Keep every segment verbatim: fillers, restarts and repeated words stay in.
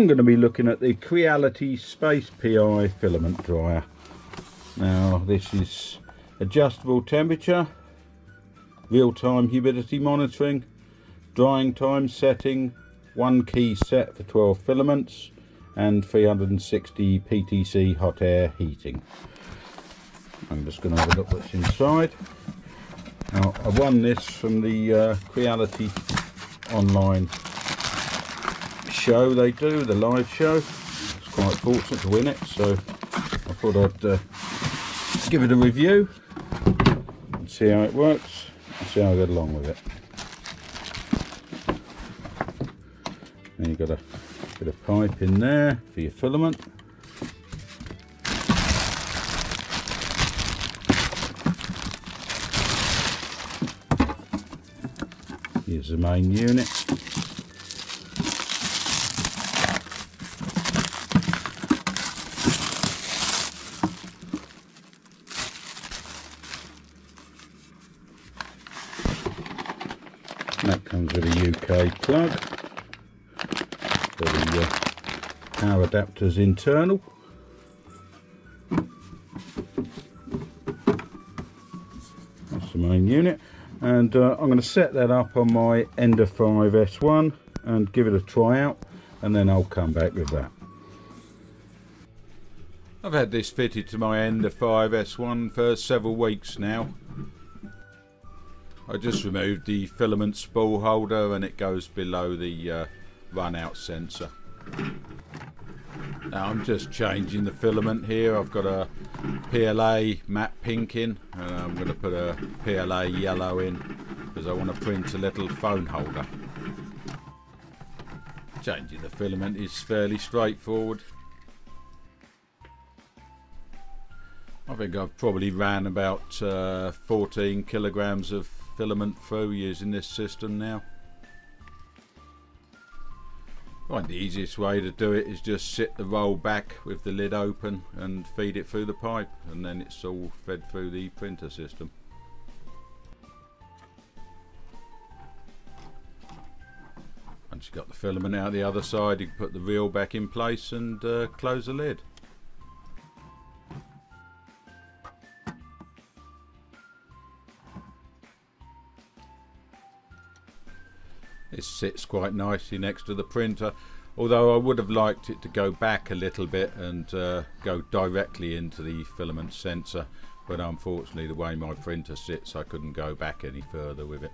I'm going to be looking at the Creality Space P I filament dryer. Now this is adjustable temperature, real-time humidity monitoring, drying time setting, one key set for twelve filaments, and three hundred sixty P T C hot air heating. I'm just going to have a look what's inside. Now I won this from the uh, Creality online show they do, the live show. It's quite fortunate to win it, so I thought I'd uh, give it a review and see how it works and see how I get along with it. And you've got a bit of pipe in there for your filament. Here's the main unit. And that comes with a U K plug for the uh, power adapter's internal. That's the main unit. And uh, I'm going to set that up on my Ender five S one and give it a try out, and then I'll come back with that. I've had this fitted to my Ender five S one for several weeks now. I just removed the filament spool holder and it goes below the uh, run out sensor. Now I'm just changing the filament here. I've got a P L A matte pink in, and I'm going to put a P L A yellow in because I want to print a little phone holder. Changing the filament is fairly straightforward. I think I've probably ran about uh, fourteen kilograms of filament through using this system now. I find the easiest way to do it is just sit the roll back with the lid open and feed it through the pipe, and then it's all fed through the printer system. Once you've got the filament out the other side, you can put the reel back in place and uh, close the lid. This sits quite nicely next to the printer, although I would have liked it to go back a little bit and uh, go directly into the filament sensor, but unfortunately the way my printer sits I couldn't go back any further with it.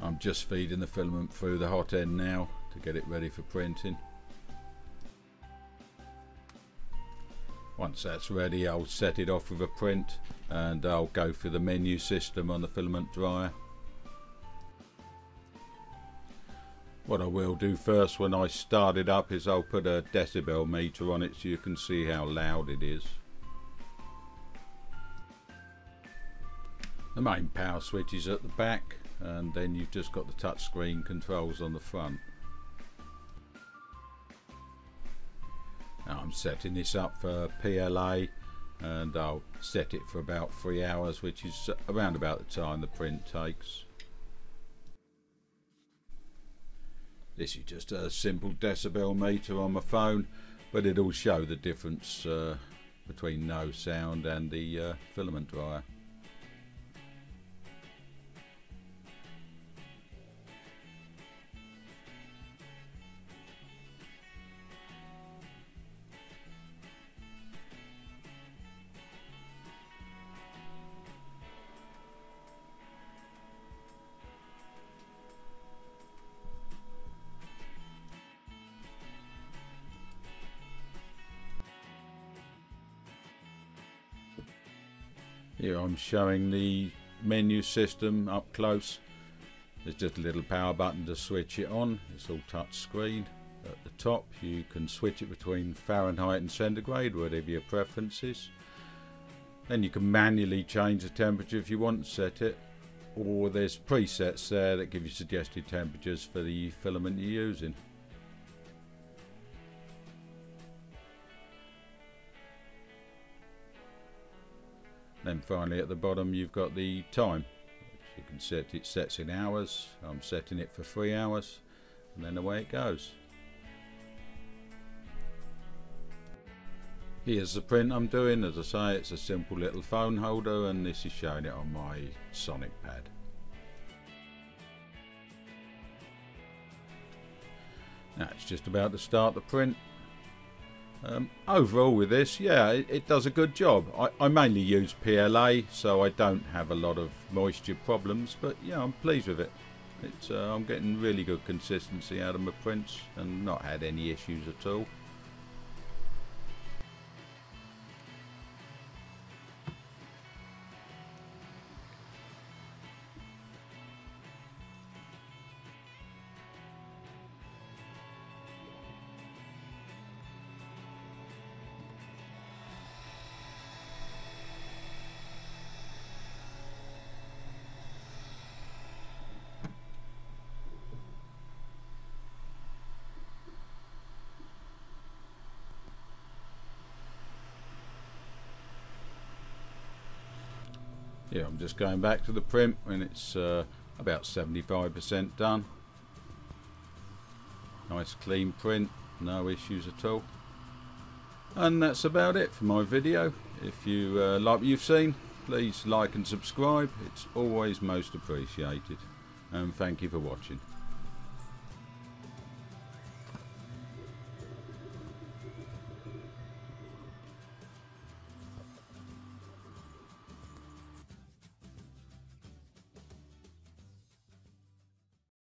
I'm just feeding the filament through the hot end now to get it ready for printing. Once that's ready, I'll set it off with a print and I'll go through the menu system on the filament dryer. What I will do first when I start it up is I'll put a decibel meter on it so you can see how loud it is. The main power switch is at the back, and then you've just got the touch screen controls on the front. Now I'm setting this up for P L A and I'll set it for about three hours, which is around about the time the print takes. This is just a simple decibel meter on my phone, but it'll show the difference uh, between no sound and the uh, filament dryer. Here I'm showing the menu system up close. There's just a little power button to switch it on. It's all touch screen. At the top you can switch it between Fahrenheit and centigrade, whatever your preference is. Then you can manually change the temperature if you want to set it, or there's presets there that give you suggested temperatures for the filament you're using. Then finally at the bottom you've got the time. You can set it sets in hours. I'm setting it for three hours, and then away it goes. Here's the print I'm doing. As I say, it's a simple little phone holder, and this is showing it on my Sonic Pad. Now it's just about to start the print. Um, overall with this, yeah, it, it does a good job. I, I mainly use P L A, so I don't have a lot of moisture problems, but yeah, I'm pleased with it. It's, uh, I'm getting really good consistency out of my prints and not had any issues at all. Yeah, I'm just going back to the print when it's uh, about seventy-five percent done. Nice clean print, no issues at all. And that's about it for my video. If you uh, like what you've seen, please like and subscribe. It's always most appreciated. And thank you for watching.